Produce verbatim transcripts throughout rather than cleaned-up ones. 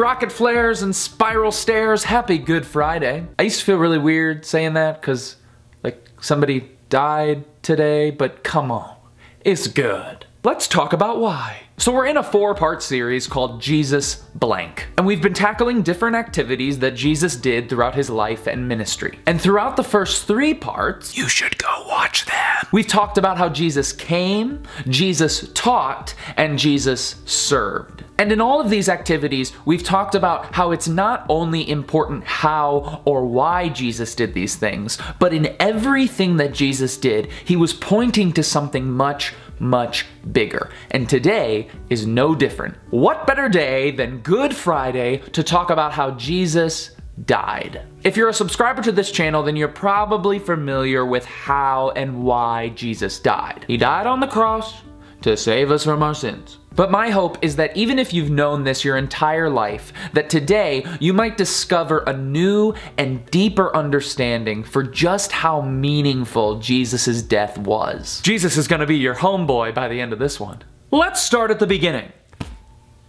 rocket flares and spiral stairs. Happy Good Friday. I used to feel really weird saying that because, like, somebody died today, but come on, it's good. Let's talk about why. So we're in a four-part series called Jesus Blank, and we've been tackling different activities that Jesus did throughout his life and ministry. And throughout the first three parts, you should go watch them, we've talked about how Jesus came, Jesus taught, and Jesus served. And in all of these activities, we've talked about how it's not only important how or why Jesus did these things, but in everything that Jesus did, he was pointing to something much much bigger. And today is no different. What better day than Good Friday to talk about how Jesus died? If you're a subscriber to this channel, then you're probably familiar with how and why Jesus died. He died on the cross to save us from our sins. But my hope is that even if you've known this your entire life, that today you might discover a new and deeper understanding for just how meaningful Jesus' death was. Jesus is gonna be your homeboy by the end of this one. Let's start at the beginning.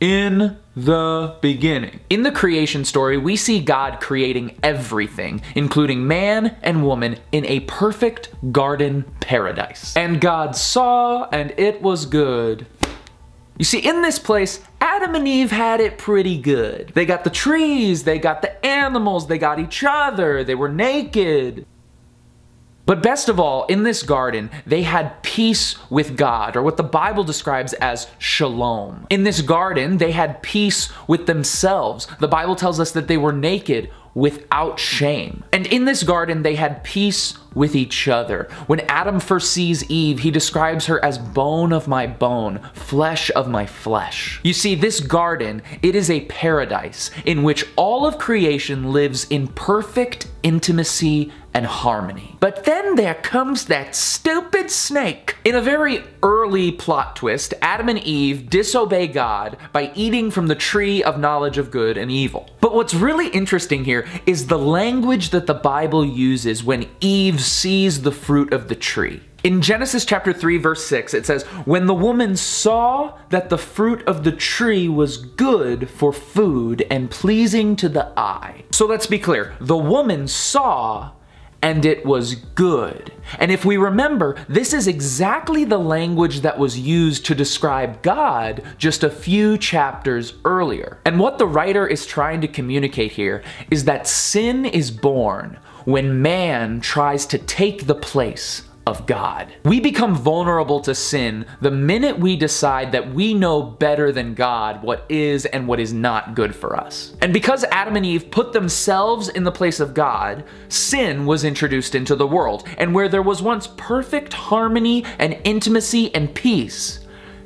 In the beginning. In the creation story, we see God creating everything, including man and woman, in a perfect garden paradise. And God saw, and it was good. You see, in this place, Adam and Eve had it pretty good. They got the trees, they got the animals, they got each other, they were naked. But best of all, in this garden, they had peace with God, or what the Bible describes as shalom. In this garden, they had peace with themselves. The Bible tells us that they were naked without shame. And in this garden, they had peace with each other. When Adam first sees Eve, he describes her as bone of my bone, flesh of my flesh. You see, this garden, it is a paradise in which all of creation lives in perfect intimacy and harmony. But then there comes that stupid snake. In a very early plot twist, Adam and Eve disobey God by eating from the tree of knowledge of good and evil. But what's really interesting here is the language that the Bible uses when Eve sees the fruit of the tree. In Genesis chapter three, verse six, it says, "When the woman saw that the fruit of the tree was good for food and pleasing to the eye." So let's be clear. The woman saw, and it was good. And if we remember, this is exactly the language that was used to describe God just a few chapters earlier. And what the writer is trying to communicate here is that sin is born when man tries to take the place of God. We become vulnerable to sin the minute we decide that we know better than God what is and what is not good for us. And because Adam and Eve put themselves in the place of God, sin was introduced into the world. And where there was once perfect harmony and intimacy and peace,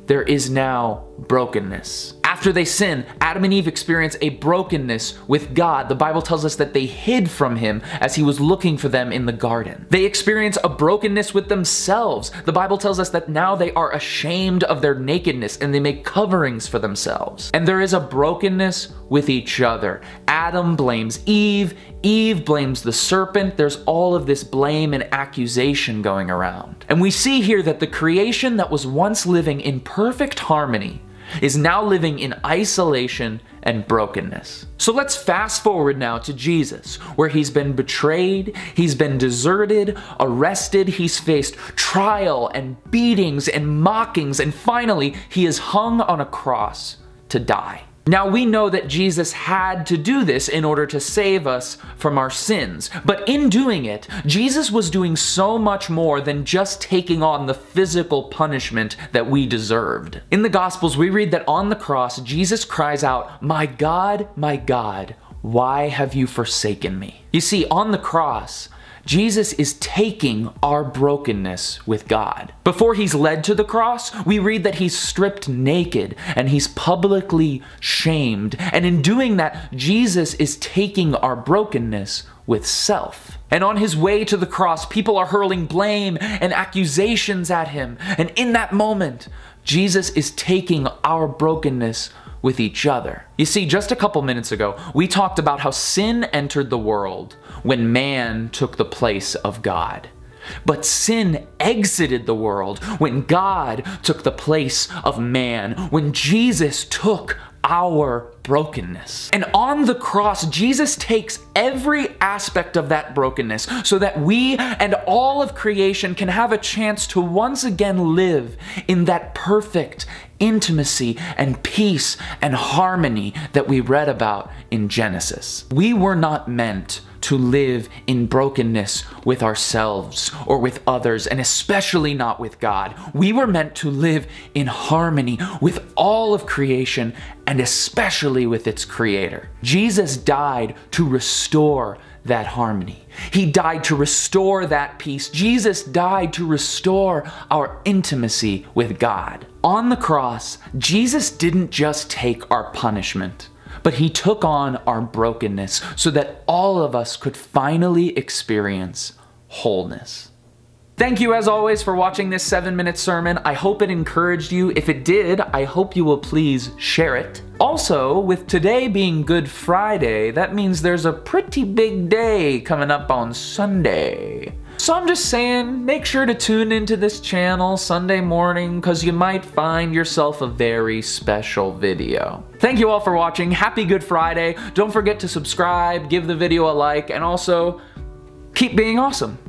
there is now brokenness. After they sin, Adam and Eve experience a brokenness with God. The Bible tells us that they hid from him as he was looking for them in the garden. They experience a brokenness with themselves. The Bible tells us that now they are ashamed of their nakedness and they make coverings for themselves. And there is a brokenness with each other. Adam blames Eve, Eve blames the serpent. There's all of this blame and accusation going around. And we see here that the creation that was once living in perfect harmony is now living in isolation and brokenness. So let's fast forward now to Jesus, where he's been betrayed, he's been deserted, arrested, he's faced trial and beatings and mockings, and finally, he is hung on a cross to die. Now we know that Jesus had to do this in order to save us from our sins, but in doing it, Jesus was doing so much more than just taking on the physical punishment that we deserved. In the Gospels, we read that on the cross, Jesus cries out, "My God, my God, why have you forsaken me?" You see, on the cross, Jesus is taking our brokenness with God. Before he's led to the cross, we read that he's stripped naked and he's publicly shamed. And in doing that, Jesus is taking our brokenness with self. And on his way to the cross, people are hurling blame and accusations at him. And in that moment, Jesus is taking our brokenness with each other. You see, just a couple minutes ago, we talked about how sin entered the world when man took the place of God. But sin exited the world when God took the place of man, when Jesus took our brokenness. And on the cross, Jesus takes every aspect of that brokenness so that we and all of creation can have a chance to once again live in that perfect intimacy and peace and harmony that we read about in Genesis. We were not meant to live in brokenness with ourselves or with others, and especially not with God. We were meant to live in harmony with all of creation and especially with its creator. Jesus died to restore that harmony. He died to restore that peace. Jesus died to restore our intimacy with God. On the cross, Jesus didn't just take our punishment, but he took on our brokenness so that all of us could finally experience wholeness. Thank you, as always, for watching this seven minute sermon. I hope it encouraged you. If it did, I hope you will please share it. Also, with today being Good Friday, that means there's a pretty big day coming up on Sunday. So I'm just saying, make sure to tune into this channel Sunday morning, because you might find yourself a very special video. Thank you all for watching. Happy Good Friday. Don't forget to subscribe, give the video a like, and also keep being awesome.